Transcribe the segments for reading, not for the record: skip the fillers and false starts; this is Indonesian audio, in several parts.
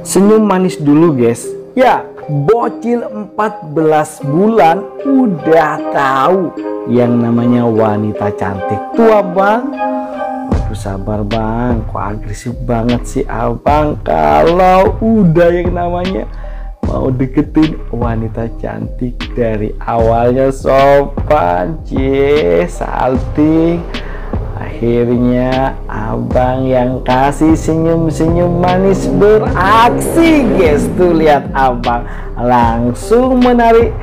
Senyum manis dulu guys. Ya, bocil 14 bulan udah tahu yang namanya wanita cantik tua bang. Waduh, sabar bang, kok agresif banget sih abang. Kalau udah yang namanya mau deketin wanita cantik dari awalnya sopan, salting, akhirnya abang yang kasih senyum-senyum manis beraksi guys. Tuh lihat abang langsung menarik,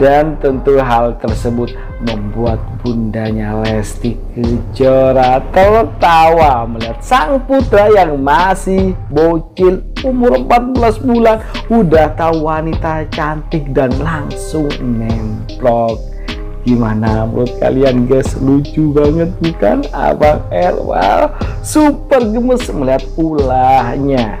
dan tentu hal tersebut membuat bundanya Lesti Kejora tertawa melihat sang putra yang masih bocil umur 14 bulan udah tahu wanita cantik dan langsung nemplok. Gimana menurut kalian guys, lucu banget bukan abang L? Wow, super gemes melihat ulahnya.